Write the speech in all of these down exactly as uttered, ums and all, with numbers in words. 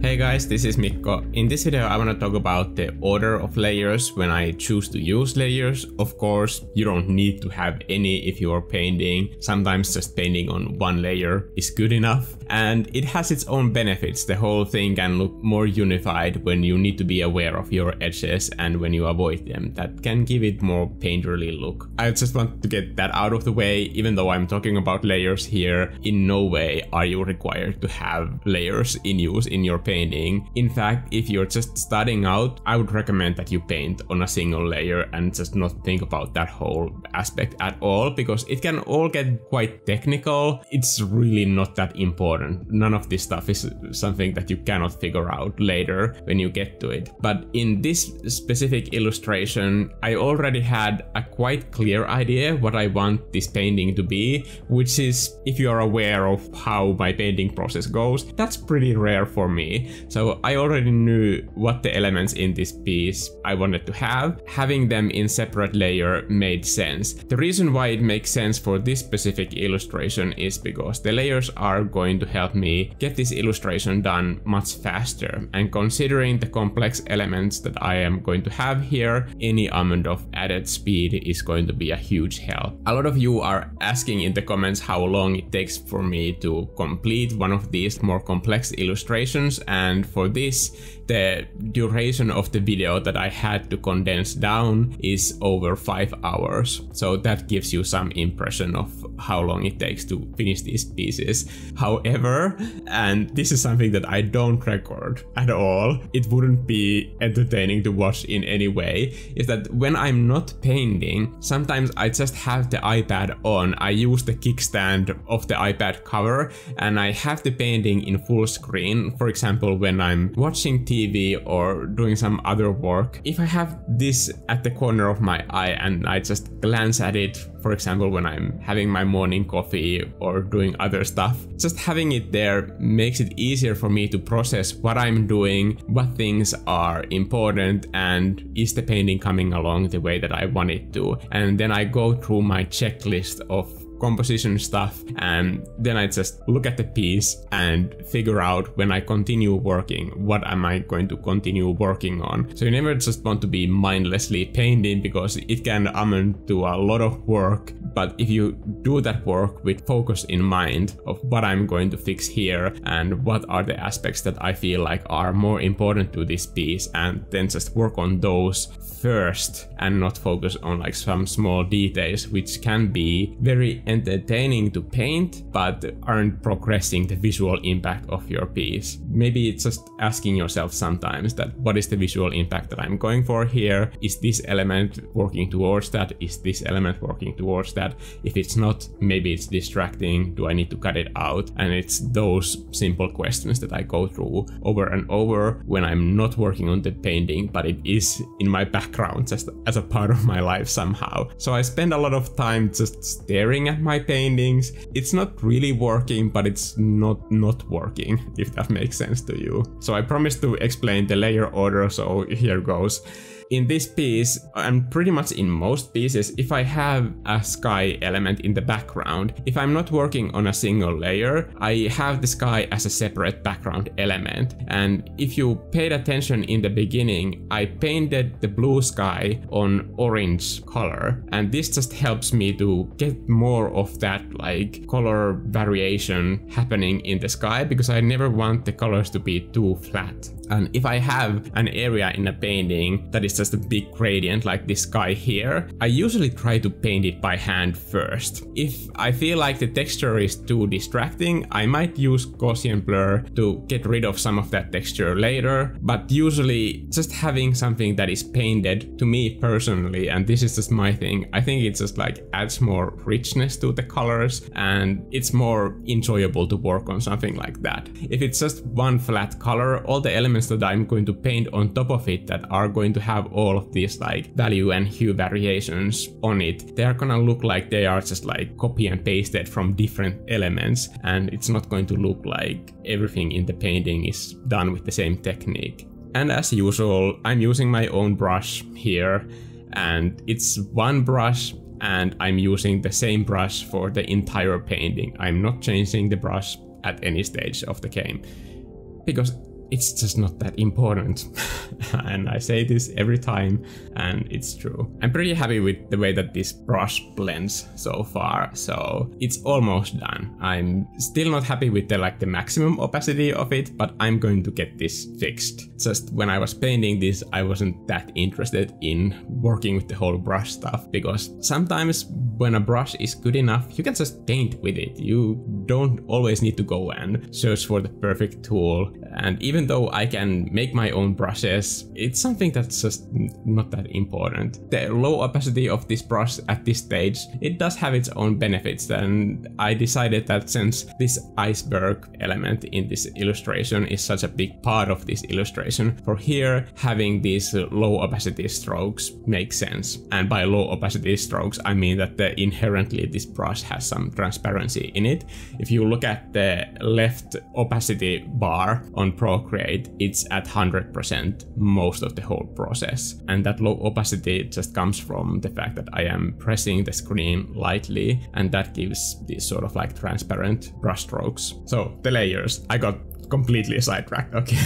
Hey guys, this is Mikko. In this video I want to talk about the order of layers when I choose to use layers. Of course, you don't need to have any if you are painting. Sometimes just painting on one layer is good enough. And it has its own benefits. The whole thing can look more unified when you need to be aware of your edges and when you avoid them. That can give it more painterly look. I just want to get that out of the way. Even though I'm talking about layers here, in no way are you required to have layers in use in your painting. In fact, if you're just starting out, I would recommend that you paint on a single layer and just not think about that whole aspect at all, because it can all get quite technical. It's really not that important. None of this stuff is something that you cannot figure out later when you get to it. But in this specific illustration, I already had a quite clear idea what I want this painting to be, which is, if you are aware of how my painting process goes, that's pretty rare for me. So I already knew what the elements in this piece I wanted to have. Having them in separate layer made sense. The reason why it makes sense for this specific illustration is because the layers are going to help me get this illustration done much faster. And considering the complex elements that I am going to have here, any amount of added speed is going to be a huge help. A lot of you are asking in the comments how long it takes for me to complete one of these more complex illustrations. And for this, the duration of the video that I had to condense down is over five hours. So that gives you some impression of how long it takes to finish these pieces. However, and this is something that I don't record at all, it wouldn't be entertaining to watch in any way, is that when I'm not painting, sometimes I just have the iPad on. I use the kickstand of the iPad cover and I have the painting in full screen. For example, when I'm watching T V or doing some other work, if I have this at the corner of my eye and I just glance at it, for example, when I'm having my morning coffee or doing other stuff, just having it there makes it easier for me to process what I'm doing, what things are important, and is the painting coming along the way that I want it to. And then I go through my checklist of composition stuff, and then I just look at the piece and figure out when I continue working, what am I going to continue working on. So you never just want to be mindlessly painting, because it can amount to a lot of work. But if you do that work with focus in mind of what I'm going to fix here and what are the aspects that I feel like are more important to this piece, and then just work on those first and not focus on like some small details, which can be very entertaining to paint but aren't progressing the visual impact of your piece. Maybe it's just asking yourself sometimes that what is the visual impact that I'm going for here? Is this element working towards that? Is this element working towards that? If it's not, maybe it's distracting. Do I need to cut it out? And it's those simple questions that I go through over and over when I'm not working on the painting, but it is in my background just as a part of my life somehow. So I spend a lot of time just staring at my paintings. It's not really working, but it's not not working, if that makes sense to you. So I promised to explain the layer order, so here goes. In this piece, and pretty much in most pieces, if I have a sky element in the background, if I'm not working on a single layer, I have the sky as a separate background element. And if you paid attention in the beginning, I painted the blue sky on orange color. And this just helps me to get more of that like color variation happening in the sky, because I never want the colors to be too flat. And if I have an area in a painting that is just a big gradient like this guy here, I usually try to paint it by hand first. If I feel like the texture is too distracting, I might use Gaussian Blur to get rid of some of that texture later. But usually just having something that is painted, to me personally, and this is just my thing, I think it just like adds more richness to the colors and it's more enjoyable to work on something like that. If it's just one flat color, all the elements that I'm going to paint on top of it that are going to have all of these like value and hue variations on it, they're gonna look like they are just like copy and pasted from different elements, and it's not going to look like everything in the painting is done with the same technique. And as usual, I'm using my own brush here. and it's one brush, and I'm using the same brush for the entire painting. I'm not changing the brush at any stage of the game, because it's just not that important. And I say this every time, and it's true. I'm pretty happy with the way that this brush blends so far, so it's almost done. I'm still not happy with the like the maximum opacity of it, but I'm going to get this fixed. Just when I was painting this, I wasn't that interested in working with the whole brush stuff, because sometimes when a brush is good enough, you can just paint with it. You don't always need to go and search for the perfect tool. And even though I can make my own brushes, it's something that's just not that important. The low opacity of this brush at this stage, it does have its own benefits, and I decided that since this iceberg element in this illustration is such a big part of this illustration, for here having these low opacity strokes makes sense. And by low opacity strokes, I mean that the inherently this brush has some transparency in it. If you look at the left opacity bar on Procreate, it's at one hundred percent most of the whole process, and that low opacity just comes from the fact that I am pressing the screen lightly, and that gives these sort of like transparent brush strokes. So the layers, I got completely sidetracked, okay.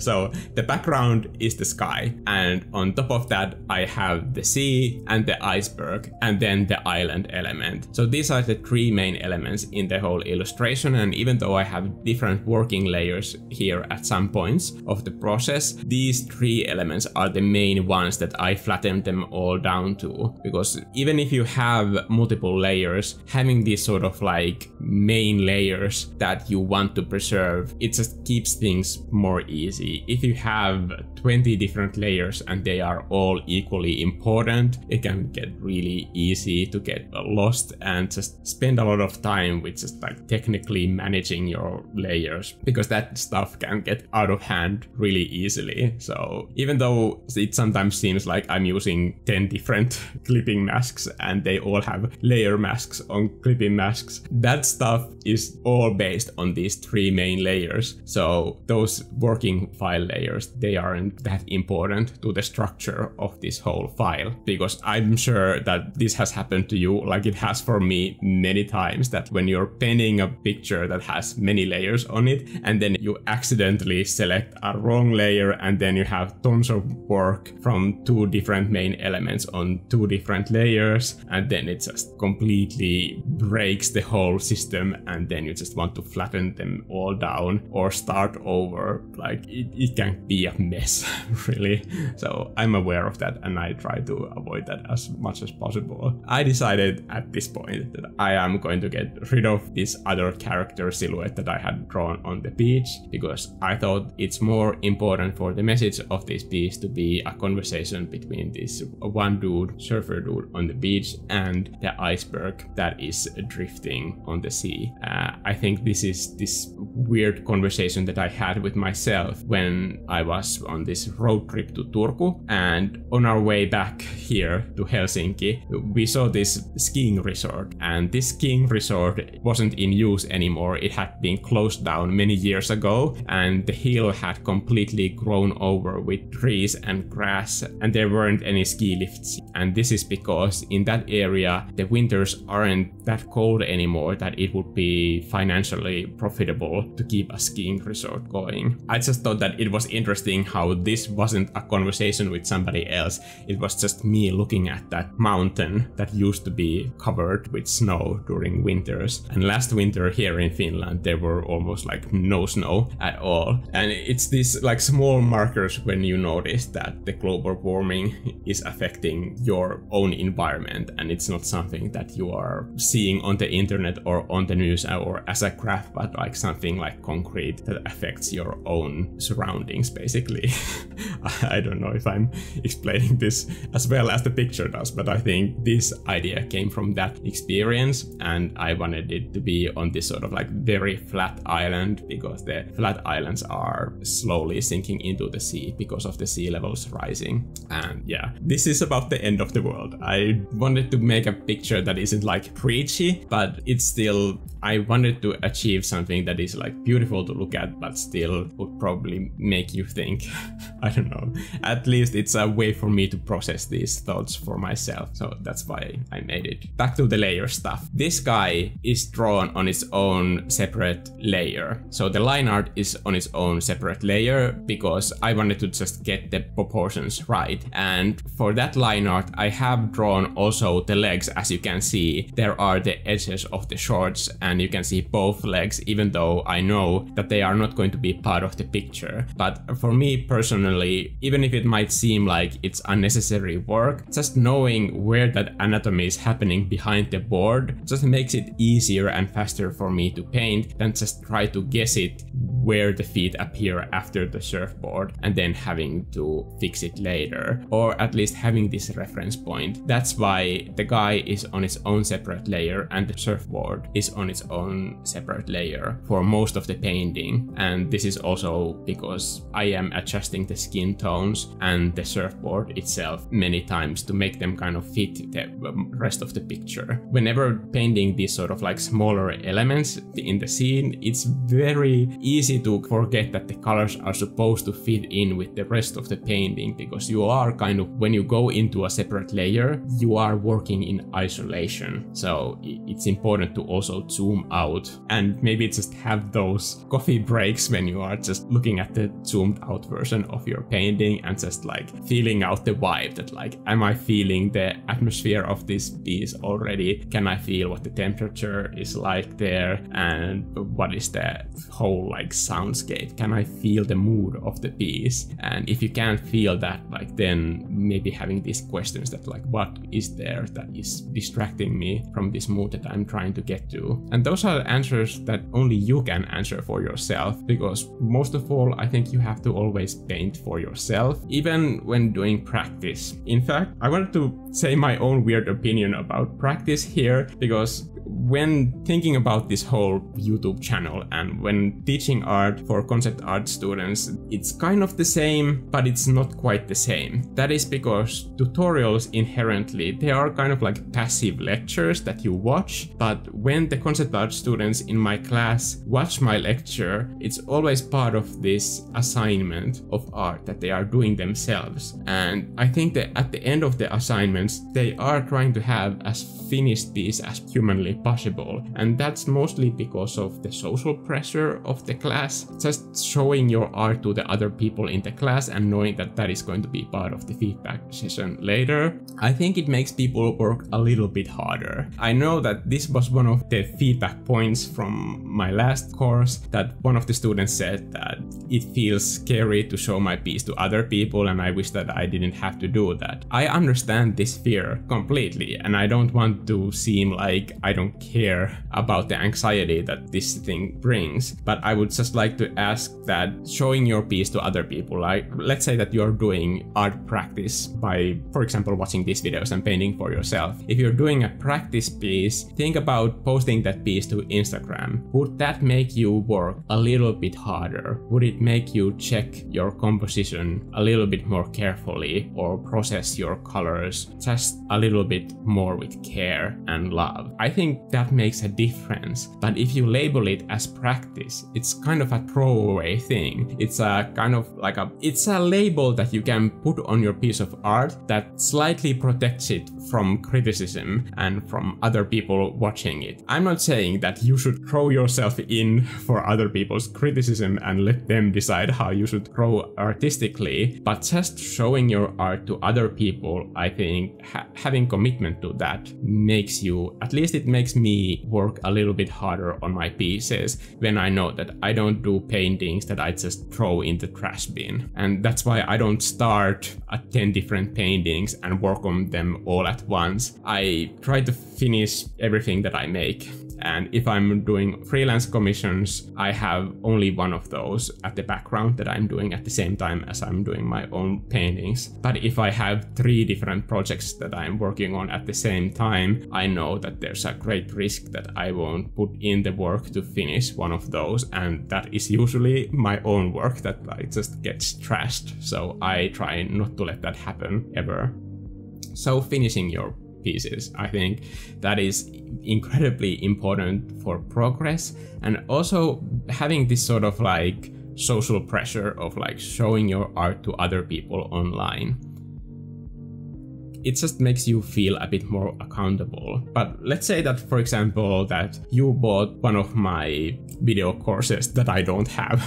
So the background is the sky, and on top of that I have the sea and the iceberg and then the island element. So these are the three main elements in the whole illustration, and even though I have different working layers here at some points of the process, these three elements are the main ones that I flattened them all down to, because even if you have multiple layers, having these sort of like main layers that you want to preserve, it just keeps things more easy. If you have twenty different layers and they are all equally important, it can get really easy to get lost and just spend a lot of time with just like technically managing your layers, because that stuff can get out of hand really easily. So even though it sometimes seems like I'm using ten different clipping masks and they all have layer masks on clipping masks, that stuff is all based on these three main layers. So those working file layers, they aren't that important to the structure of this whole file, because I'm sure that this has happened to you, like it has for me many times, that when you're painting a picture that has many layers on it, and then you accidentally select a wrong layer, and then you have tons of work from two different main elements on two different layers, and then it just completely breaks the whole system, and then you just want to flatten them all down or start over. Like it, it can be a mess, really. So I'm aware of that, and I try to avoid that as much as possible. I decided at this point that I am going to get rid of this other character silhouette that I had drawn on the beach, because I thought it's more important for the message of this piece to be a conversation between this one dude, surfer dude on the beach, and the iceberg that is drifting on the sea. Uh, I think this is this weird conversation that I had with myself when I was on this road trip to Turku, and on our way back here to Helsinki we saw this skiing resort, and this skiing resort wasn't in use anymore. It had been closed down many years ago, and the hill had completely grown over with trees and grass, and there weren't any ski lifts. And this is because in that area the winters aren't that cold anymore that it would be financially profitable to keep a skiing resort going. I just thought that it was interesting how this wasn't a conversation with somebody else. It was just me looking at that mountain that used to be covered with snow during winters. And last winter here in Finland there were almost like no snow at all. And it's these like small markers when you notice that the global warming is affecting your own environment, and it's not something that you are seeing on the internet or on the news or as a graph, but like something like concrete that affects your own surroundings, basically. I don't know if I'm explaining this as well as the picture does, but I think this idea came from that experience, and I wanted it to be on this sort of like very flat island, because the flat islands are slowly sinking into the sea because of the sea levels rising. And yeah, this is about the end of the world. I wanted to make a picture that isn't like preachy, but it's still I wanted to achieve something that is like beautiful to look at, but still would probably make you think. I don't know. At least it's a way for me to process these thoughts for myself. So that's why I made it. Back to the layer stuff. This guy is drawn on its own separate layer. So the line art is on its own separate layer because I wanted to just get the proportions right. And for that line art, I have drawn also the legs. As you can see, there are the edges of the shorts and you can see both legs, even though I know that they are not going to be part of the picture. But for me personally, even if it might seem like it's unnecessary work, just knowing where that anatomy is happening behind the board just makes it easier and faster for me to paint than just try to guess it where the feet appear after the surfboard and then having to fix it later, or at least having this reference point. That's why the guy is on its own separate layer and the surfboard is on its own separate layer for most of the painting. And this is also because I am adjusting the skin tones and the surfboard itself many times to make them kind of fit the rest of the picture. Whenever painting these sort of like smaller elements in the scene, it's very easy to forget that the colors are supposed to fit in with the rest of the painting, because you are kind of, when you go into a separate layer, you are working in isolation. So it's important to also zoom out and maybe just have those coffee breaks when you are just looking at the zoomed out version of your painting and just like feeling out the vibe that like, am I feeling the atmosphere of this piece already? Can I feel what the temperature is like there? And what is the whole like soundscape? Can I feel the mood of the piece? And if you can't feel that, like then maybe having these questions that like, what is there that is distracting me from this mood that I'm trying to get to? And those are answers that only you can answer for yourself, because most of all, I think you have to always paint for yourself, even when doing practice. In fact, I wanted to say my own weird opinion about practice here, because when thinking about this whole YouTube channel and when teaching art for concept art students, it's kind of the same, but it's not quite the same. That is because tutorials inherently, they are kind of like passive lectures that you watch, but when the concept art students in my class watch my lecture, it's always part of this assignment of art that they are doing themselves. And I think that at the end of the assignments, they are trying to have as finished piece as humanly possible. And that's mostly because of the social pressure of the class, just showing your art to the other people in the class and knowing that that is going to be part of the feedback session later. I think it makes people work a little bit harder. I know that this was one of the feedback points from my last course, that one of the students said that it feels scary to show my piece to other people and I wish that I didn't have to do that. I understand this fear completely and I don't want to seem like I don't care about the anxiety that this thing brings, but I would just like to ask that showing your piece to other people, like let's say that you're doing art practice by, for example, watching these videos and painting for yourself. If you're doing a practice piece, think about posting that piece to Instagram. Would that make you work a little bit harder? Would it make you check your composition a little bit more carefully or process your colors just a little bit more with care and love? I think that makes a difference, but if you label it as practice, it's kind of a throwaway thing. It's a kind of like a, it's a label that you can put on your piece of art that slightly protects it from criticism and from other people watching it. I'm not saying that you should throw yourself in for other people's criticism and let them decide how you should grow artistically, but just showing your art to other people, I think ha having commitment to that makes you, at least it makes me work a little bit harder on my pieces when I know that I don't do paintings that I just throw in the trash bin. And that's why I don't start at ten different paintings and work on them all at once. I try to finish everything that I make. And if I'm doing freelance commissions, I have only one of those at the background that I'm doing at the same time as I'm doing my own paintings. But if I have three different projects that I'm working on at the same time, I know that there's a great risk that I won't put in the work to finish one of those. And that is usually my own work that like, just gets trashed. So I try not to let that happen ever. So finishing your pieces. I think that is incredibly important for progress, and also having this sort of like social pressure of like showing your art to other people online. It just makes you feel a bit more accountable. But let's say that, for example, that you bought one of my video courses that I don't have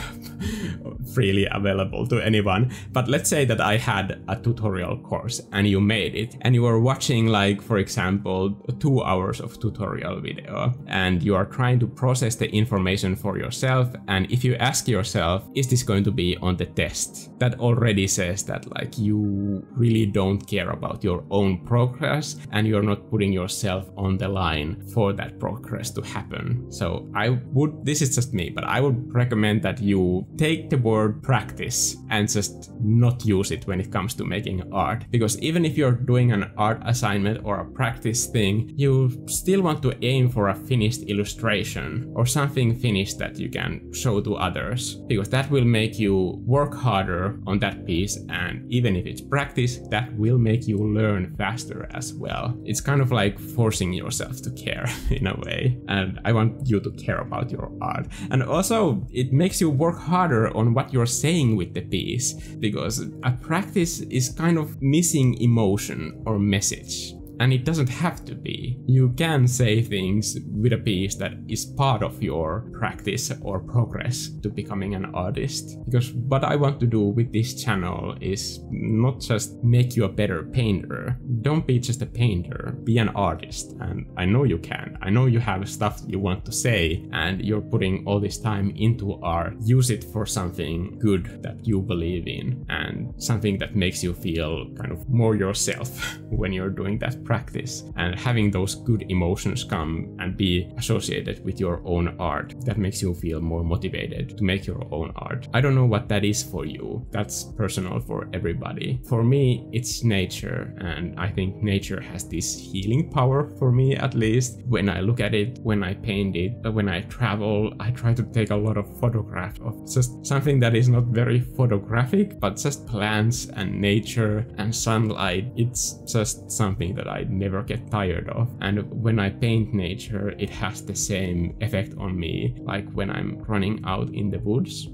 freely available to anyone. But let's say that I had a tutorial course and you made it and you were watching, like, for example, two hours of tutorial video, and you are trying to process the information for yourself. And if you ask yourself, is this going to be on the test? That already says that, like, you really don't care about your own progress, and you're not putting yourself on the line for that progress to happen. So I would, this is just me, but I would recommend that you take the word practice and just not use it when it comes to making art. Because even if you're doing an art assignment or a practice thing, you still want to aim for a finished illustration or something finished that you can show to others, because that will make you work harder on that piece. And even if it's practice, that will make you learn faster as well. It's kind of like forcing yourself to care in a way, and I want you to care about your art. And also it makes you work harder on what you're saying with the piece, because a practice is kind of missing emotion or message. And it doesn't have to be. You can say things with a piece that is part of your practice or progress to becoming an artist. Because what I want to do with this channel is not just make you a better painter. Don't be just a painter, be an artist. And I know you can. I know you have stuff you want to say, and you're putting all this time into art. Use it for something good that you believe in, and something that makes you feel kind of more yourself when you're doing that practice, and having those good emotions come and be associated with your own art. That makes you feel more motivated to make your own art. I don't know what that is for you. That's personal for everybody. For me, it's nature, and I think nature has this healing power for me, at least. When I look at it, when I paint it, but when I travel, I try to take a lot of photographs of just something that is not very photographic, but just plants and nature and sunlight. It's just something that I never get tired of. And when I paint nature, it has the same effect on me, like when I'm running out in the woods.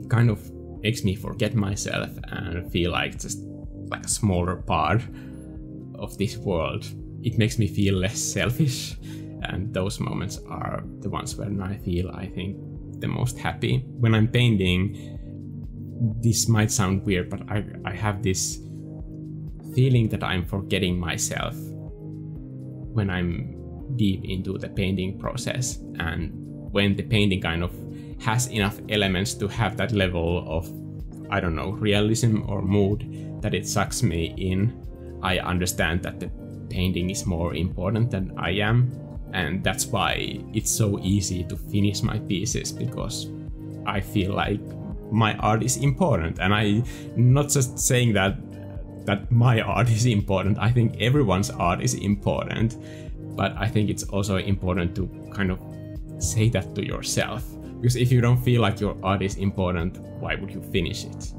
It kind of makes me forget myself and feel like just like a smaller part of this world. It makes me feel less selfish, and those moments are the ones when I feel, I think, the most happy. When I'm painting, this might sound weird, but I, I have this feeling that I'm forgetting myself when I'm deep into the painting process, and when the painting kind of has enough elements to have that level of, I don't know, realism or mood that it sucks me in. I understand that the painting is more important than I am, and that's why it's so easy to finish my pieces, because I feel like my art is important. And I'm not just saying that that my art is important. I think everyone's art is important, but I think it's also important to kind of say that to yourself, because if you don't feel like your art is important, why would you finish it?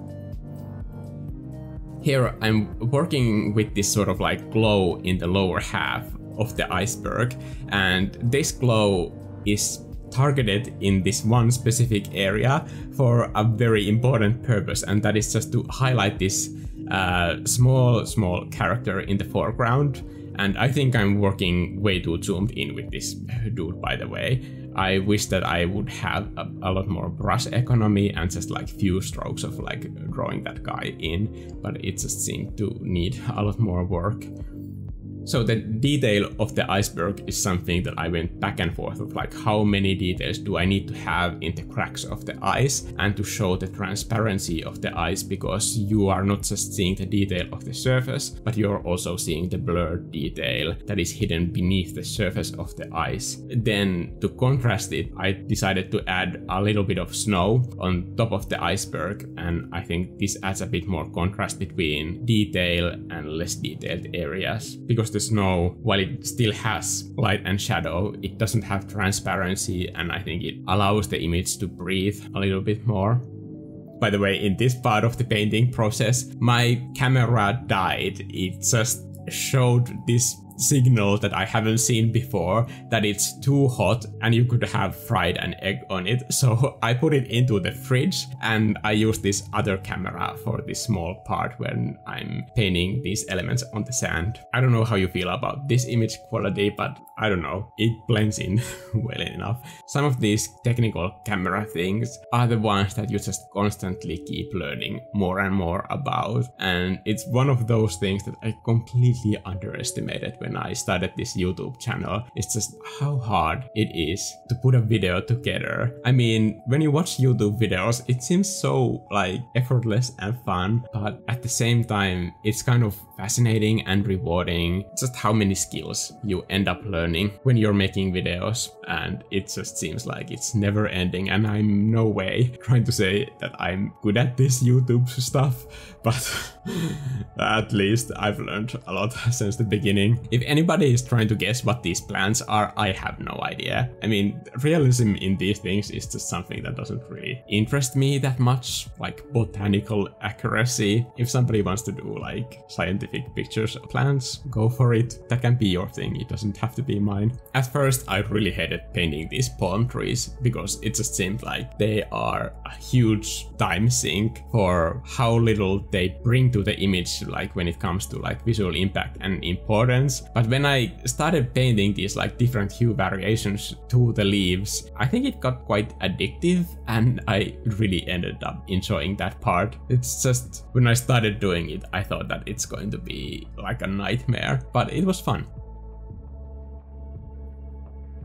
Here I'm working with this sort of like glow in the lower half of the iceberg, and this glow is targeted in this one specific area for a very important purpose, and that is just to highlight this Uh, small, small character in the foreground. And I think I'm working way too zoomed in with this dude, by the way. I wish that I would have a, a lot more brush economy and just like few strokes of like drawing that guy in, but it just seemed to need a lot more work. So the detail of the iceberg is something that I went back and forth of, like, how many details do I need to have in the cracks of the ice and to show the transparency of the ice, because you are not just seeing the detail of the surface, but you're also seeing the blurred detail that is hidden beneath the surface of the ice. Then to contrast it, I decided to add a little bit of snow on top of the iceberg, and I think this adds a bit more contrast between detail and less detailed areas, because the snow, while it still has light and shadow, it doesn't have transparency, and I think it allows the image to breathe a little bit more. By the way, in this part of the painting process, my camera died. It just showed this signal that I haven't seen before, that it's too hot and you could have fried an egg on it. So I put it into the fridge and I use this other camera for this small part when I'm painting these elements on the sand. I don't know how you feel about this image quality, but I don't know, it blends in well enough. Some of these technical camera things are the ones that you just constantly keep learning more and more about, and it's one of those things that I completely underestimated when I started this YouTube channel. It's just how hard it is to put a video together. I mean, when you watch YouTube videos, it seems so like effortless and fun, but at the same time, it's kind of fascinating and rewarding just how many skills you end up learning when you're making videos, and it just seems like it's never ending. And I'm no way trying to say that I'm good at this YouTube stuff, but at least I've learned a lot since the beginning. If anybody is trying to guess what these plans are, I have no idea. I mean, realism in these things is just something that doesn't really interest me that much, like botanical accuracy. If somebody wants to do like scientific pictures of plants, go for it. That can be your thing, it doesn't have to be mine. At first, I really hated painting these palm trees because it just seemed like they are a huge time sink for how little they bring to the image, like when it comes to like visual impact and importance. But when I started painting these like different hue variations to the leaves, I think it got quite addictive and I really ended up enjoying that part. It's just when I started doing it, I thought that it's going to be like a nightmare, but it was fun.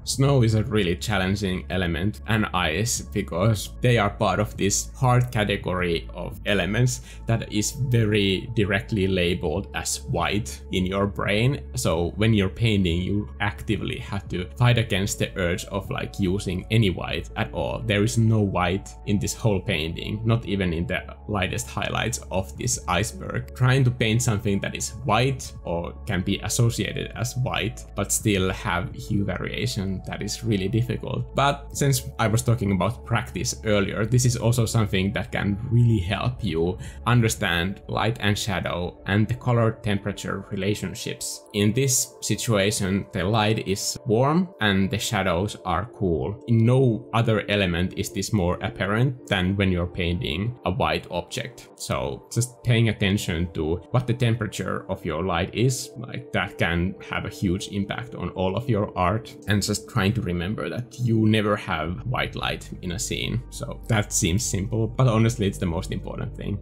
Snow is a really challenging element, and ice, because they are part of this hard category of elements that is very directly labeled as white in your brain. So when you're painting, you actively have to fight against the urge of like using any white at all. There is no white in this whole painting, not even in the lightest highlights of this iceberg. Trying to paint something that is white or can be associated as white, but still have hue variations, that is really difficult. But since I was talking about practice earlier, this is also something that can really help you understand light and shadow and the color temperature relationships. In this situation, the light is warm and the shadows are cool. In no other element is this more apparent than when you're painting a white object. So just paying attention to what the temperature of your light is, like that can have a huge impact on all of your art. And just trying to remember that you never have white light in a scene. So that seems simple, but honestly it's the most important thing.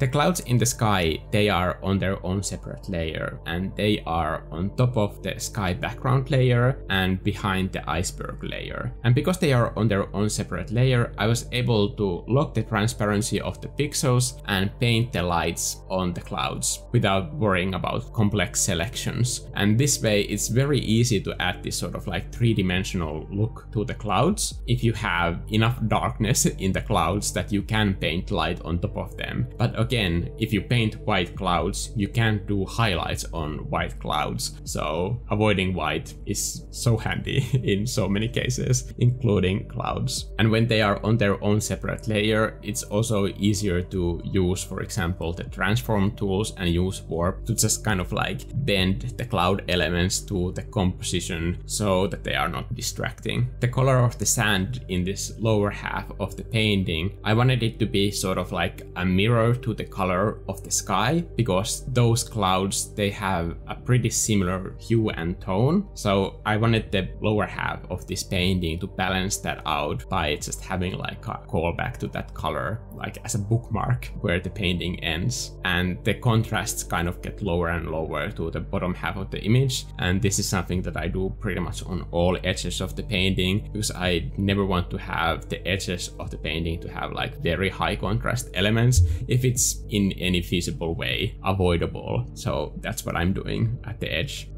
The clouds in the sky, they are on their own separate layer, and they are on top of the sky background layer and behind the iceberg layer. And because they are on their own separate layer, I was able to lock the transparency of the pixels and paint the lights on the clouds without worrying about complex selections. And this way it's very easy to add this sort of like three-dimensional look to the clouds if you have enough darkness in the clouds that you can paint light on top of them. But again, if you paint white clouds, you can't do highlights on white clouds, so avoiding white is so handy in so many cases, including clouds. And when they are on their own separate layer, it's also easier to use, for example, the transform tools and use warp to just kind of like bend the cloud elements to the composition so that they are not distracting. The color of the sand in this lower half of the painting, I wanted it to be sort of like a mirror to the color of the sky, because those clouds, they have a pretty similar hue and tone. So I wanted the lower half of this painting to balance that out by just having like a callback to that color, like as a bookmark where the painting ends. And the contrasts kind of get lower and lower to the bottom half of the image. And this is something that I do pretty much on all edges of the painting, because I never want to have the edges of the painting to have like very high contrast elements if it's it's in any feasible way avoidable. So that's what I'm doing at the edge.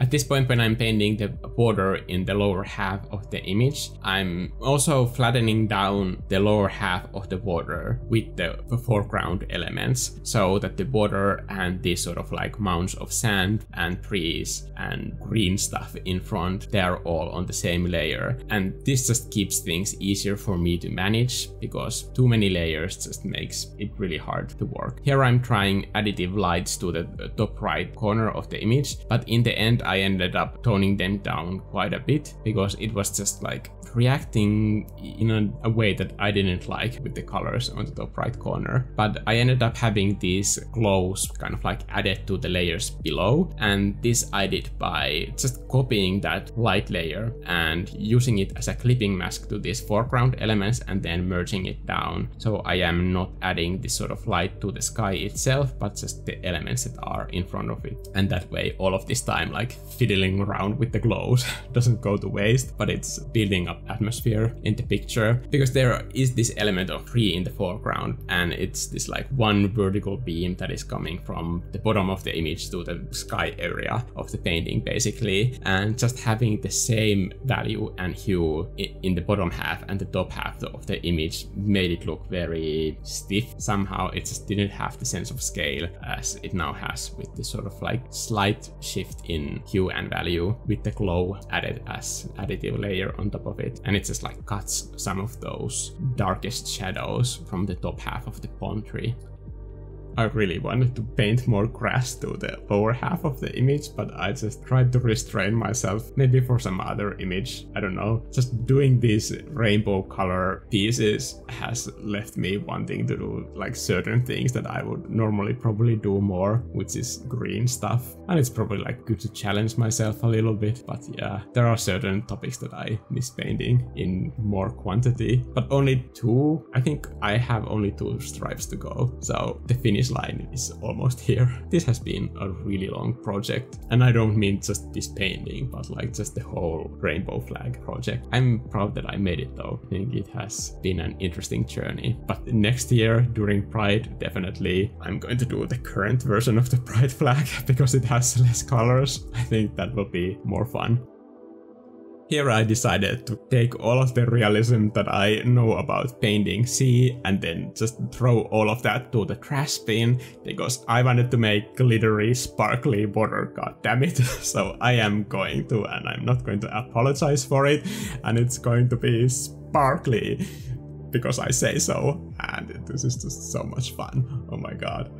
At this point, when I'm painting the border in the lower half of the image, I'm also flattening down the lower half of the border with the foreground elements, so that the border and these sort of like mounds of sand and trees and green stuff in front, they're all on the same layer. And this just keeps things easier for me to manage, because too many layers just makes it really hard to work. Here I'm trying additive lights to the top right corner of the image, but in the end I ended up toning them down quite a bit, because it was just like reacting in a, a way that I didn't like with the colors on the top right corner. But I ended up having these glows kind of like added to the layers below, and this I did by just copying that light layer and using it as a clipping mask to these foreground elements and then merging it down. So I am not adding this sort of light to the sky itself, but just the elements that are in front of it. And that way all of this time like fiddling around with the glows doesn't go to waste, but it's building up atmosphere in the picture, because there is this element of tree in the foreground, and it's this like one vertical beam that is coming from the bottom of the image to the sky area of the painting basically, and just having the same value and hue in the bottom half and the top half of the image made it look very stiff somehow. It just didn't have the sense of scale as it now has with this sort of like slight shift in hue and value with the glow added as additive layer on top of it, and it just like cuts some of those darkest shadows from the top half of the palm tree. I really wanted to paint more grass to the lower half of the image, but I just tried to restrain myself, maybe for some other image, I don't know. Just doing these rainbow color pieces has left me wanting to do like certain things that I would normally probably do more, which is green stuff. And it's probably like good to challenge myself a little bit, but yeah, there are certain topics that I miss painting in more quantity, but only two. I think I have only two stripes to go, so the finish line is almost here. This has been a really long project, and I don't mean just this painting, but like just the whole rainbow flag project. I'm proud that I made it though. I think it has been an interesting journey. But next year during Pride, definitely I'm going to do the current version of the Pride flag, because it has less colors. I think that will be more fun. Here I decided to take all of the realism that I know about painting sea and then just throw all of that to the trash bin, because I wanted to make glittery, sparkly border, goddammit. So I am going to, and I'm not going to apologize for it, and it's going to be sparkly because I say so, and this is just so much fun, oh my god.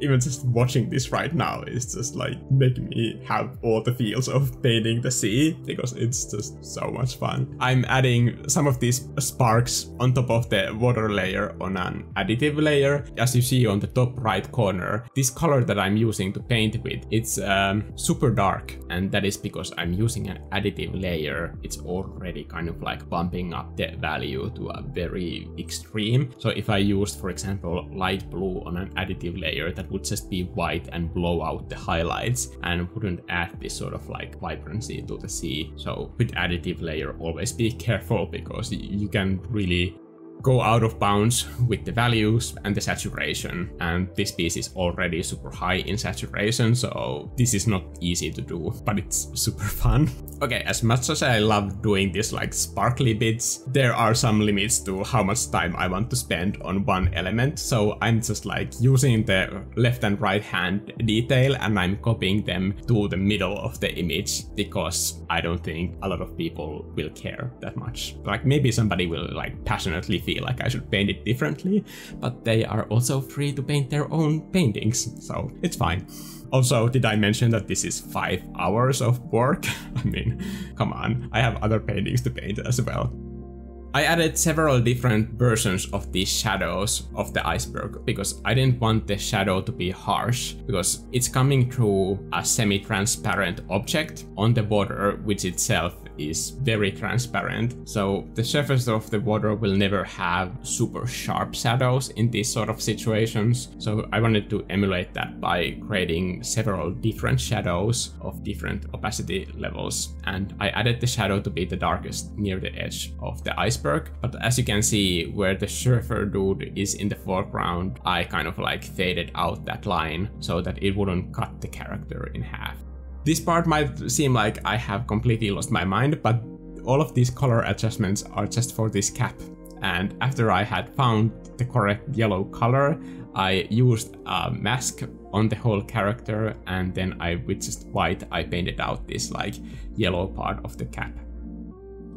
Even just watching this right now is just like making me have all the feels of painting the sea, because it's just so much fun. I'm adding some of these sparks on top of the water layer on an additive layer. As you see on the top right corner, this color that I'm using to paint with, it's um, super dark, and that is because I'm using an additive layer. It's already kind of like bumping up the value to a very extreme. So if I used, for example, light blue on an additive layer, that would just be white and blow out the highlights and wouldn't add this sort of like vibrancy to the sea. So with additive layer, always be careful, because you can really go out of bounds with the values and the saturation, and this piece is already super high in saturation, so this is not easy to do, but it's super fun. Okay, as much as I love doing these like sparkly bits, there are some limits to how much time I want to spend on one element, so I'm just like using the left and right hand detail and I'm copying them to the middle of the image, because I don't think a lot of people will care that much. Like maybe somebody will like passionately feel like I should paint it differently, but they are also free to paint their own paintings, so it's fine. Also, did I mention that this is five hours of work? I mean, come on, I have other paintings to paint as well. I added several different versions of these shadows of the iceberg, because I didn't want the shadow to be harsh, because it's coming through a semi-transparent object on the water, which itself is very transparent. So the surface of the water will never have super sharp shadows in these sort of situations. So I wanted to emulate that by creating several different shadows of different opacity levels. And I added the shadow to be the darkest near the edge of the iceberg. But as you can see, where the surfer dude is in the foreground, I kind of like faded out that line so that it wouldn't cut the character in half. This part might seem like I have completely lost my mind, but all of these color adjustments are just for this cap. And after I had found the correct yellow color, I used a mask on the whole character, and then I with just white I painted out this like yellow part of the cap.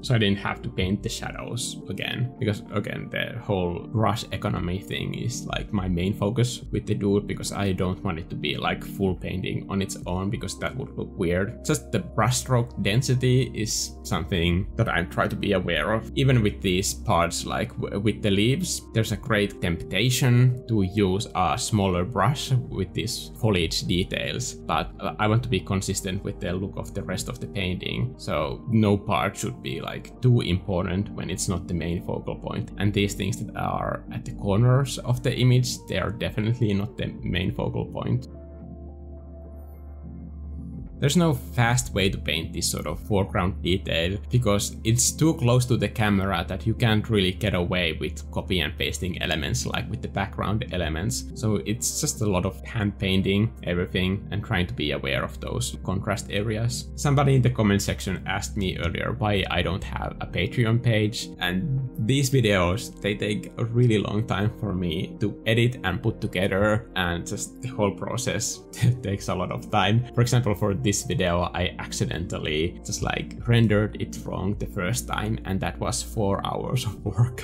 So I didn't have to paint the shadows again, because again the whole brush economy thing is like my main focus with the dude, because I don't want it to be like full painting on its own because that would look weird. Just the brushstroke density is something that I try to be aware of. Even with these parts, like with the leaves, there's a great temptation to use a smaller brush with these foliage details, but I want to be consistent with the look of the rest of the painting, so no part should be like Like too important when it's not the main focal point. And these things that are at the corners of the image, they are definitely not the main focal point. There's no fast way to paint this sort of foreground detail because it's too close to the camera that you can't really get away with copy and pasting elements like with the background elements. So it's just a lot of hand painting everything and trying to be aware of those contrast areas. Somebody in the comment section asked me earlier why I don't have a Patreon page, and these videos, they take a really long time for me to edit and put together, and just the whole process takes a lot of time. For example, for this This video I accidentally just like rendered it wrong the first time, and that was four hours of work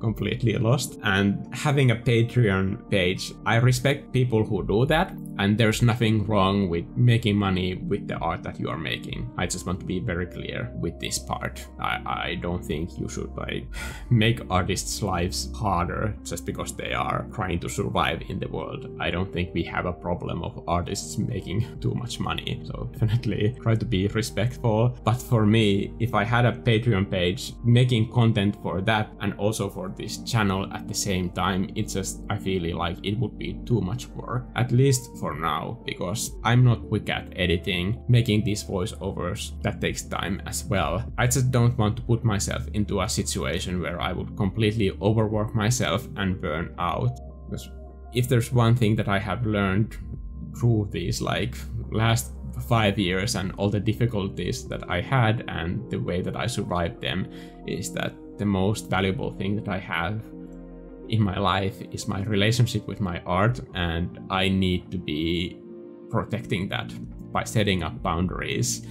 completely lost. And having a Patreon page, I respect people who do that, and there's nothing wrong with making money with the art that you are making. I just want to be very clear with this part. I, I don't think you should like make artists' lives harder just because they are trying to survive in the world. I don't think we have a problem of artists making too much money, so definitely try to be respectful. But for me, if I had a Patreon page, making content for that and also for this channel at the same time, it's just, I feel like it would be too much work, at least for now, because I'm not quick at editing. Making these voiceovers, that takes time as well. I just don't want to put myself into a situation where I would completely overwork myself and burn out. Because if there's one thing that I have learned through these like last five years and all the difficulties that I had and the way that I survived them, is that the most valuable thing that I have in my life is my relationship with my art, and I need to be protecting that by setting up boundaries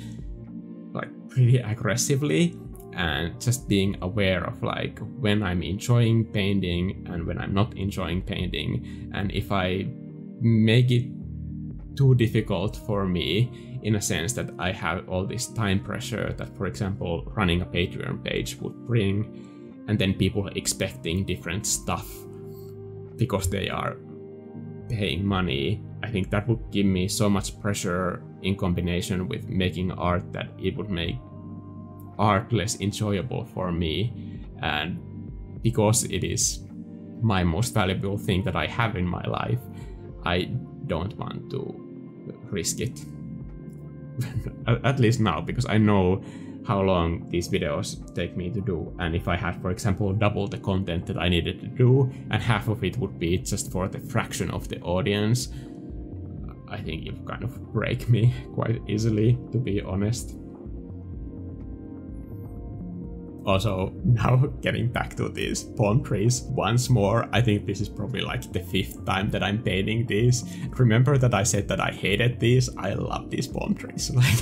like pretty aggressively and just being aware of like when I'm enjoying painting and when I'm not enjoying painting. And if I make it too difficult for me, in a sense that I have all this time pressure that, for example, running a Patreon page would bring, and then people expecting different stuff because they are paying money, I think that would give me so much pressure in combination with making art that it would make art less enjoyable for me. And because it is my most valuable thing that I have in my life, I don't want to risk it, at least now, because I know how long these videos take me to do. And if I had, for example, double the content that I needed to do and half of it would be just for the fraction of the audience, I think it would kind of break me quite easily, to be honest. Also, now getting back to these palm trees once more, I think this is probably like the fifth time that I'm painting these. Remember that I said that I hated these? I love these palm trees. Like,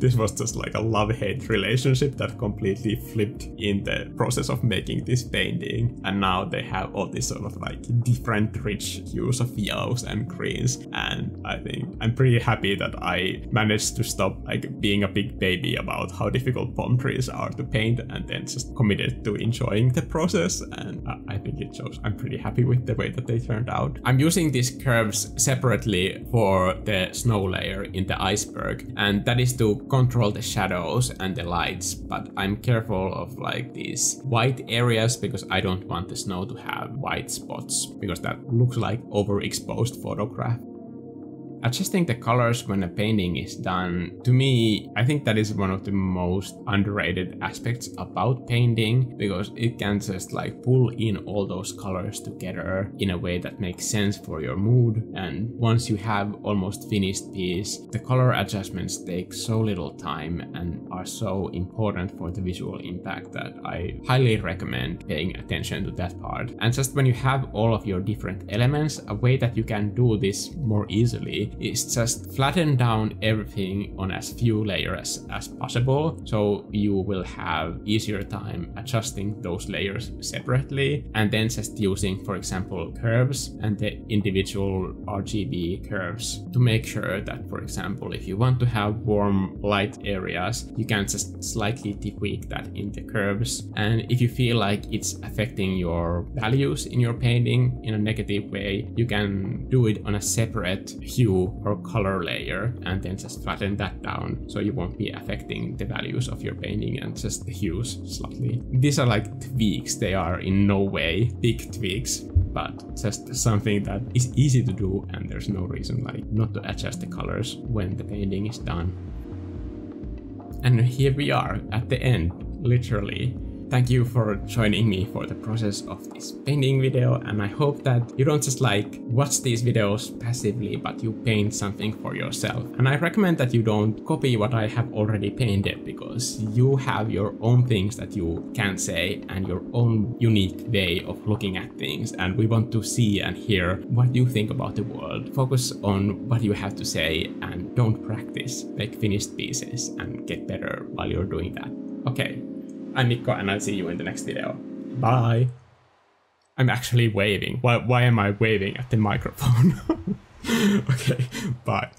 this was just like a love-hate relationship that completely flipped in the process of making this painting. And now they have all these sort of like different rich hues of yellows and greens. And I think I'm pretty happy that I managed to stop like being a big baby about how difficult palm trees are to paint, and then just committed to enjoying the process. And uh, I think it shows. I'm pretty happy with the way that they turned out. I'm using these curves separately for the snow layer in the iceberg, and that is to control the shadows and the lights, but I'm careful of like these white areas because I don't want the snow to have white spots, because that looks like overexposed photograph. Adjusting the colors when a painting is done, to me, I think that is one of the most underrated aspects about painting, because it can just like pull in all those colors together in a way that makes sense for your mood. And once you have almost finished piece, the color adjustments take so little time and are so important for the visual impact that I highly recommend paying attention to that part. And just when you have all of your different elements, a way that you can do this more easily is just flatten down everything on as few layers as possible, so you will have easier time adjusting those layers separately, and then just using, for example, curves and the individual R G B curves to make sure that, for example, if you want to have warm light areas, you can just slightly tweak that in the curves. And if you feel like it's affecting your values in your painting in a negative way, you can do it on a separate hue or color layer and then just flatten that down, so you won't be affecting the values of your painting and just the hues slightly. These are like tweaks, they are in no way big tweaks, but just something that is easy to do, and there's no reason like not to adjust the colors when the painting is done. And here we are at the end, literally. Thank you for joining me for the process of this painting video, and I hope that you don't just like watch these videos passively, but you paint something for yourself. And I recommend that you don't copy what I have already painted, because you have your own things that you can say and your own unique way of looking at things, and we want to see and hear what you think about the world. Focus on what you have to say and don't practice. Make finished pieces and get better while you're doing that. Okay. I'm Mikko, and I'll see you in the next video. Bye! I'm actually waving. Why, why am I waving at the microphone? Okay, bye.